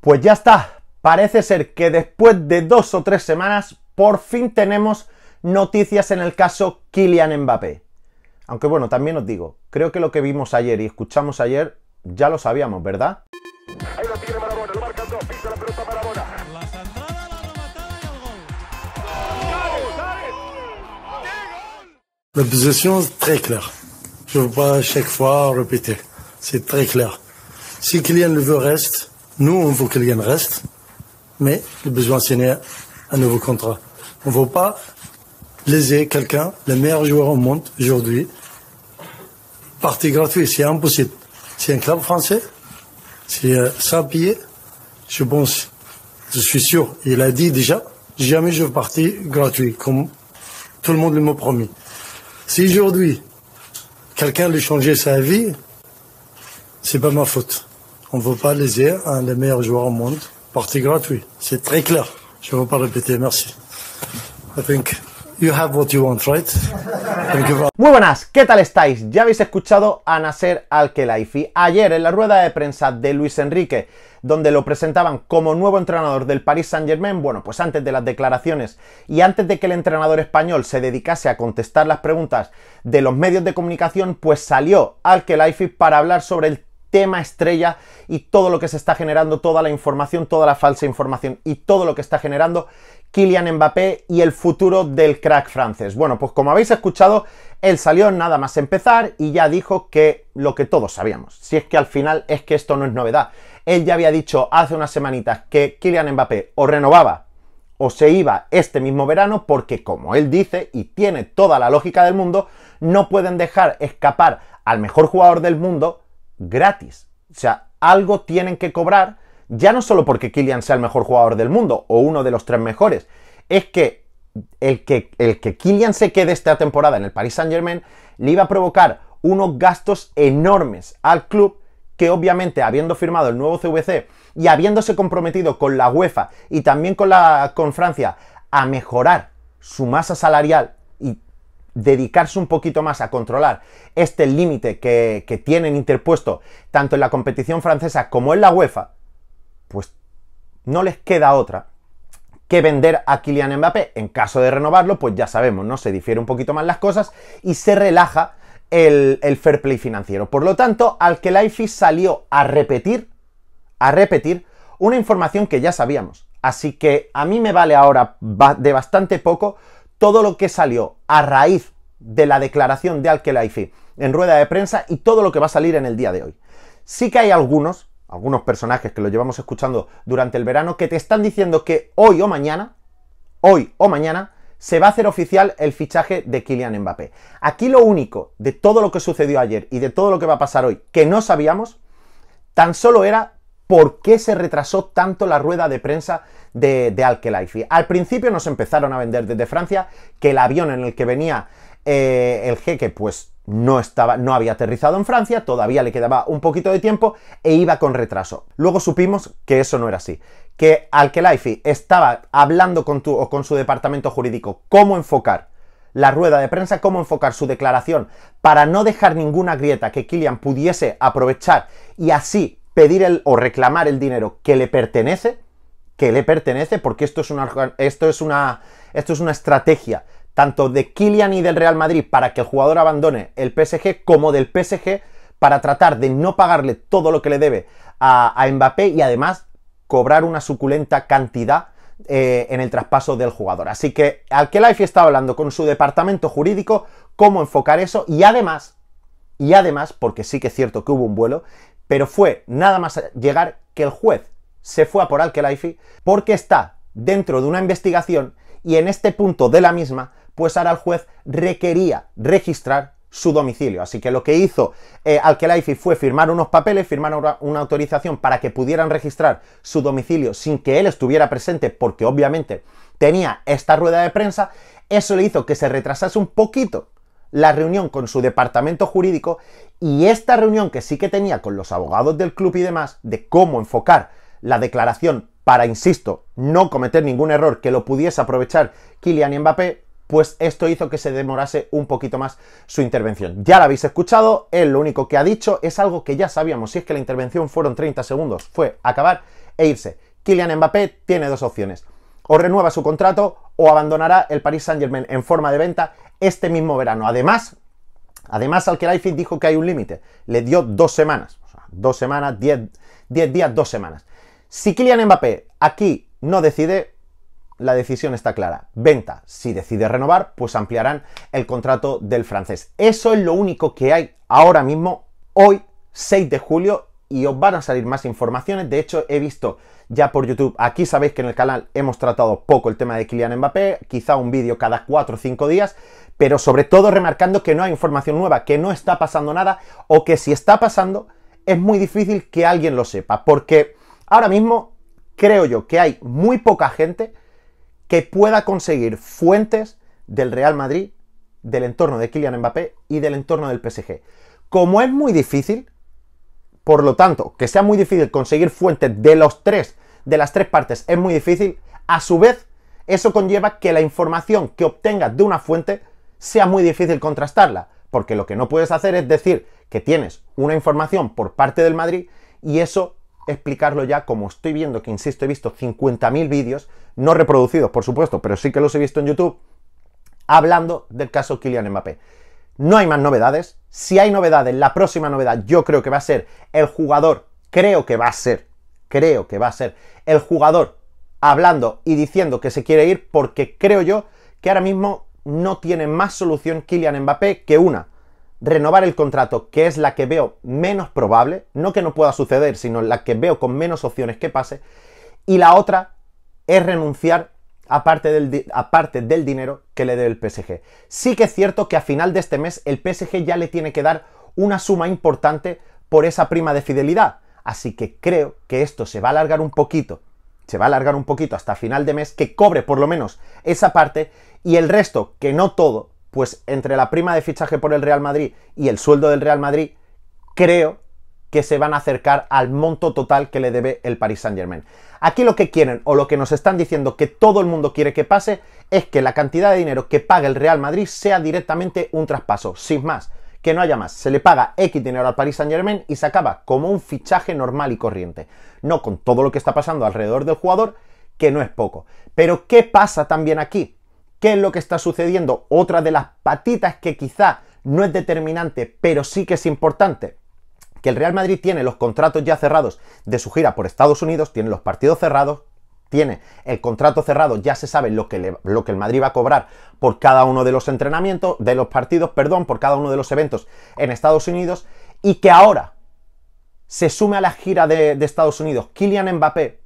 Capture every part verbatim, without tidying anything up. Pues ya está, parece ser que después de dos o tres semanas por fin tenemos noticias en el caso Kylian Mbappé. Aunque bueno, también os digo, creo que lo que vimos ayer y escuchamos ayer ya lo sabíamos, ¿verdad? Ahí lo tiene Marabona, lo marcan dos, pisa la pelota Marabona. La centrada, la rematada y el gol. ¡Oh! ¡Qué gol! La posición es muy clara. Je ne veux pas chaque fois répéter. C'est très clair. Si Kylian le veut, reste. Nous, on veut que Kylian reste. Mais il a besoin de signer un nouveau contrat. On ne veut pas léser quelqu'un, le meilleur joueur au monde aujourd'hui. Partie gratuite, c'est impossible. C'est un club français. C'est sans payer. Je pense, je suis sûr, il a dit déjà, jamais je veux partir gratuit, comme tout le monde le m'a promis. Si aujourd'hui, quelqu'un lui changeait sa vie, c'est pas ma faute. On ne veut pas léser un des meilleurs joueurs au monde. Partie gratuit. C'est très clair. Je ne veux pas répéter. Merci. I think you have what you want, right? Thank you. Muy buenas, ¿qué tal estáis? Ya habéis escuchado a Nasser Al-Khelaifi ayer en la rueda de prensa de Luis Enrique, donde lo presentaban como nuevo entrenador del Paris Saint Germain. Bueno, pues antes de las declaraciones y antes de que el entrenador español se dedicase a contestar las preguntas de los medios de comunicación, pues salió Al-Khelaifi para hablar sobre el tema estrella y todo lo que se está generando, toda la información, toda la falsa información y todo lo que está generando Kylian Mbappé y el futuro del crack francés. Bueno, pues como habéis escuchado, él salió nada más empezar y ya dijo que lo que todos sabíamos. Si es que al final es que esto no es novedad. Él ya había dicho hace unas semanitas que Kylian Mbappé o renovaba o se iba este mismo verano porque, como él dice, y tiene toda la lógica del mundo, no pueden dejar escapar al mejor jugador del mundo gratis. O sea, algo tienen que cobrar, ya no solo porque Kylian sea el mejor jugador del mundo o uno de los tres mejores, es que el que, el que Kylian se quede esta temporada en el Paris Saint Germain le iba a provocar unos gastos enormes al club que, obviamente, habiendo firmado el nuevo C V C y habiéndose comprometido con la UEFA y también con, la, con Francia a mejorar su masa salarial y dedicarse un poquito más a controlar este límite que, que tienen interpuesto tanto en la competición francesa como en la UEFA, pues no les queda otra que vender a Kylian Mbappé. En caso de renovarlo, pues ya sabemos, ¿no? Se difiere un poquito más las cosas y se relaja el, el fair play financiero. Por lo tanto, Al-Khelaifi salió a repetir, a repetir una información que ya sabíamos. Así que a mí me vale ahora de bastante poco todo lo que salió a raíz de la declaración de Al-Khelaifi en rueda de prensa y todo lo que va a salir en el día de hoy. Sí que hay algunos, algunos personajes que lo llevamos escuchando durante el verano, que te están diciendo que hoy o mañana, hoy o mañana, se va a hacer oficial el fichaje de Kylian Mbappé. Aquí lo único de todo lo que sucedió ayer y de todo lo que va a pasar hoy que no sabíamos, tan solo era por qué se retrasó tanto la rueda de prensa de, de Al-Khelaifi. Al principio nos empezaron a vender desde Francia que el avión en el que venía eh, el jeque, pues no estaba, no había aterrizado en Francia, todavía le quedaba un poquito de tiempo e iba con retraso. Luego supimos que eso no era así, que Al-Khelaifi estaba hablando con, tu, o con su departamento jurídico cómo enfocar la rueda de prensa, cómo enfocar su declaración para no dejar ninguna grieta que Kylian pudiese aprovechar y así pedir el, o reclamar el dinero que le pertenece, que le pertenece, porque esto es una, esto es una, esto es una estrategia tanto de Kylian y del Real Madrid para que el jugador abandone el P S G, como del P S G para tratar de no pagarle todo lo que le debe a, a Mbappé y además cobrar una suculenta cantidad eh, en el traspaso del jugador. Así que Al-Khelaifi está hablando con su departamento jurídico cómo enfocar eso y además, y además, porque sí que es cierto que hubo un vuelo, pero fue nada más llegar que el juez se fue a por Al-Khelaifi porque está dentro de una investigación y en este punto de la misma, pues ahora el juez requería registrar su domicilio. Así que lo que hizo eh, Al-Khelaifi fue firmar unos papeles, firmar una autorización para que pudieran registrar su domicilio sin que él estuviera presente porque obviamente tenía esta rueda de prensa. Eso le hizo que se retrasase un poquito la reunión con su departamento jurídico y esta reunión que sí que tenía con los abogados del club y demás de cómo enfocar la declaración para, insisto, no cometer ningún error que lo pudiese aprovechar Kylian Mbappé, pues esto hizo que se demorase un poquito más su intervención. Ya la habéis escuchado, él lo único que ha dicho es algo que ya sabíamos, si es que la intervención fueron treinta segundos, fue acabar e irse. Kylian Mbappé tiene dos opciones: o renueva su contrato o abandonará el Paris Saint Germain en forma de venta este mismo verano. Además, además Al-Khelaifi dijo que hay un límite, le dio dos semanas, o sea, dos semanas, diez, diez días, dos semanas. Si Kylian Mbappé aquí no decide, la decisión está clara: venta. Si decide renovar, pues ampliarán el contrato del francés. Eso es lo único que hay ahora mismo, hoy, seis de julio, y os van a salir más informaciones. De hecho, he visto ya por YouTube, aquí sabéis que en el canal hemos tratado poco el tema de Kylian Mbappé, quizá un vídeo cada cuatro o cinco días, pero sobre todo remarcando que no hay información nueva, que no está pasando nada, o que si está pasando, es muy difícil que alguien lo sepa, porque ahora mismo creo yo que hay muy poca gente que pueda conseguir fuentes del Real Madrid, del entorno de Kylian Mbappé y del entorno del P S G. Como es muy difícil, por lo tanto, que sea muy difícil conseguir fuentes de los tres, de las tres partes, es muy difícil. A su vez, eso conlleva que la información que obtengas de una fuente sea muy difícil contrastarla, porque lo que no puedes hacer es decir que tienes una información por parte del Madrid y eso explicarlo ya, como estoy viendo que, insisto, he visto cincuenta mil vídeos, no reproducidos, por supuesto, pero sí que los he visto en YouTube, hablando del caso Kylian Mbappé. No hay más novedades. Si hay novedades, la próxima novedad yo creo que va a ser el jugador, creo que va a ser, creo que va a ser el jugador hablando y diciendo que se quiere ir, porque creo yo que ahora mismo no tiene más solución Kylian Mbappé que una: renovar el contrato, que es la que veo menos probable, no que no pueda suceder, sino la que veo con menos opciones que pase, y la otra es renunciar aparte del, aparte del dinero que le dé el P S G. Sí que es cierto que a final de este mes el P S G ya le tiene que dar una suma importante por esa prima de fidelidad, así que creo que esto se va a alargar un poquito, se va a alargar un poquito hasta final de mes, que cobre por lo menos esa parte, y el resto, que no todo, pues entre la prima de fichaje por el Real Madrid y el sueldo del Real Madrid, creo que se van a acercar al monto total que le debe el Paris Saint Germain. Aquí lo que quieren, o lo que nos están diciendo que todo el mundo quiere que pase, es que la cantidad de dinero que pague el Real Madrid sea directamente un traspaso, sin más, que no haya más. Se le paga X dinero al Paris Saint Germain y se acaba, como un fichaje normal y corriente. No con todo lo que está pasando alrededor del jugador, que no es poco. Pero ¿qué pasa también aquí? ¿Qué es lo que está sucediendo? Otra de las patitas que quizá no es determinante, pero sí que es importante, que el Real Madrid tiene los contratos ya cerrados de su gira por Estados Unidos, tiene los partidos cerrados, tiene el contrato cerrado, ya se sabe lo que, le, lo que el Madrid va a cobrar por cada uno de los entrenamientos, de los partidos, perdón, por cada uno de los eventos en Estados Unidos, y que ahora se sume a la gira de, de Estados Unidos Kylian Mbappé.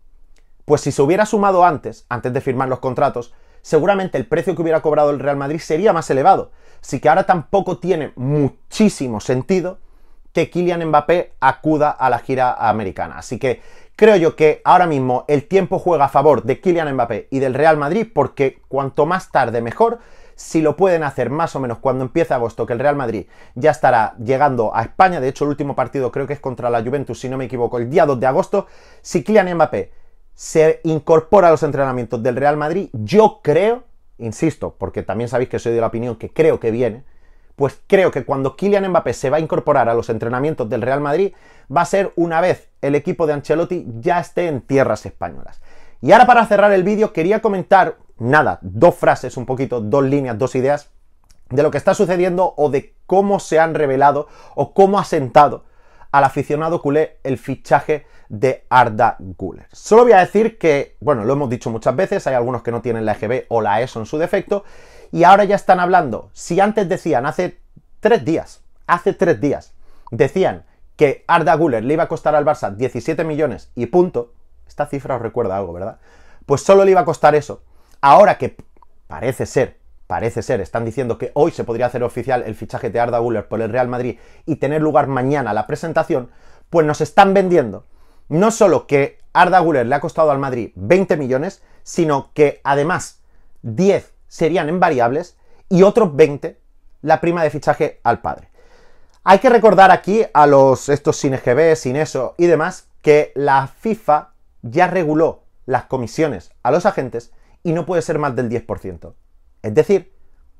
Pues si se hubiera sumado antes, antes de firmar los contratos, seguramente el precio que hubiera cobrado el Real Madrid sería más elevado. Así que ahora tampoco tiene muchísimo sentido que Kylian Mbappé acuda a la gira americana. Así que creo yo que ahora mismo el tiempo juega a favor de Kylian Mbappé y del Real Madrid, porque cuanto más tarde mejor. Si lo pueden hacer más o menos cuando empiece agosto, que el Real Madrid ya estará llegando a España. De hecho, el último partido creo que es contra la Juventus, si no me equivoco, el día dos de agosto. Si Kylian Mbappé se incorpora a los entrenamientos del Real Madrid, yo creo, insisto, porque también sabéis que soy de la opinión que creo que viene, pues creo que cuando Kylian Mbappé se va a incorporar a los entrenamientos del Real Madrid, va a ser una vez el equipo de Ancelotti ya esté en tierras españolas. Y ahora, para cerrar el vídeo, quería comentar, nada, dos frases, un poquito, dos líneas, dos ideas, de lo que está sucediendo o de cómo se han revelado o cómo ha sentado al aficionado culé el fichaje de Arda Güler. Solo voy a decir que, bueno, lo hemos dicho muchas veces, hay algunos que no tienen la E G B o la E S O en su defecto, y ahora ya están hablando. Si antes decían, hace tres días, hace tres días, decían que Arda Güler le iba a costar al Barça diecisiete millones y punto, esta cifra os recuerda algo, ¿verdad? Pues solo le iba a costar eso. Ahora que parece ser, parece ser, están diciendo que hoy se podría hacer oficial el fichaje de Arda Güler por el Real Madrid y tener lugar mañana la presentación, pues nos están vendiendo no solo que Arda Güler le ha costado al Madrid veinte millones, sino que además diez serían en variables y otros veinte la prima de fichaje al padre. Hay que recordar aquí a los estos sin E G B, sin E S O y demás, que la FIFA ya reguló las comisiones a los agentes y no puede ser más del diez por ciento. Es decir,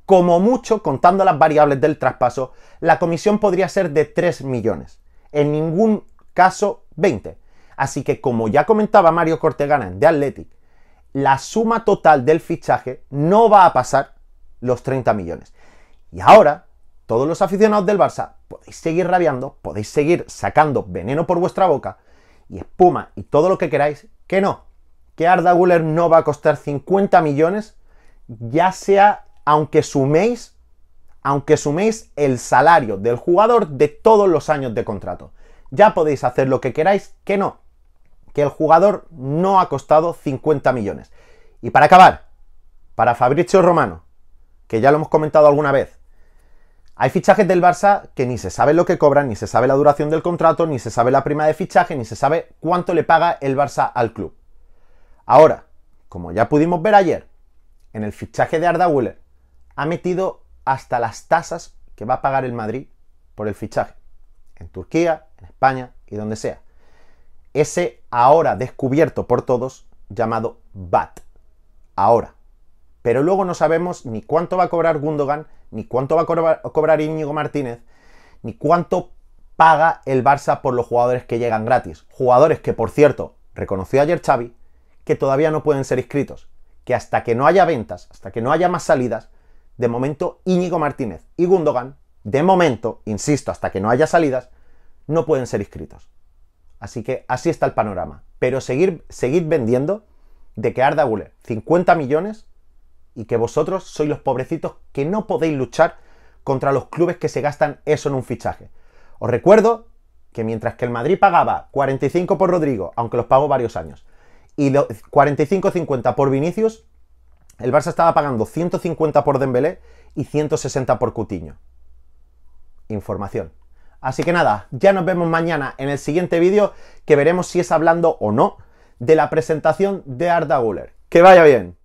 como mucho, contando las variables del traspaso, la comisión podría ser de tres millones. En ningún caso veinte. Así que, como ya comentaba Mario Cortegana de Athletic, la suma total del fichaje no va a pasar los treinta millones. Y ahora, todos los aficionados del Barça, podéis seguir rabiando, podéis seguir sacando veneno por vuestra boca y espuma y todo lo que queráis, que no, que Arda Güler no va a costar cincuenta millones, ya sea aunque suméis, aunque suméis el salario del jugador de todos los años de contrato. Ya podéis hacer lo que queráis, que no, que el jugador no ha costado cincuenta millones. Y para acabar, para Fabricio Romano, que ya lo hemos comentado alguna vez, hay fichajes del Barça que ni se sabe lo que cobran, ni se sabe la duración del contrato, ni se sabe la prima de fichaje, ni se sabe cuánto le paga el Barça al club. Ahora, como ya pudimos ver ayer, en el fichaje de Arda Güler ha metido hasta las tasas que va a pagar el Madrid por el fichaje, en Turquía, en España y donde sea. Ese ahora descubierto por todos llamado B A T. Ahora. Pero luego no sabemos ni cuánto va a cobrar Gundogan, ni cuánto va a cobrar, cobrar Íñigo Martínez, ni cuánto paga el Barça por los jugadores que llegan gratis. Jugadores que, por cierto, reconoció ayer Xavi, que todavía no pueden ser inscritos. Que hasta que no haya ventas, hasta que no haya más salidas, de momento Íñigo Martínez y Gundogan, de momento, insisto, hasta que no haya salidas, no pueden ser inscritos. Así que así está el panorama. Pero seguir, seguid vendiendo de que Arda Güler cincuenta millones y que vosotros sois los pobrecitos que no podéis luchar contra los clubes que se gastan eso en un fichaje. Os recuerdo que mientras que el Madrid pagaba cuarenta y cinco por Rodrigo, aunque los pagó varios años, y cuarenta y cinco cincuenta por Vinicius, el Barça estaba pagando ciento cincuenta por Dembélé y ciento sesenta por Coutinho. Información. Así que nada, ya nos vemos mañana en el siguiente vídeo, que veremos si es hablando o no de la presentación de Arda Güler. ¡Que vaya bien!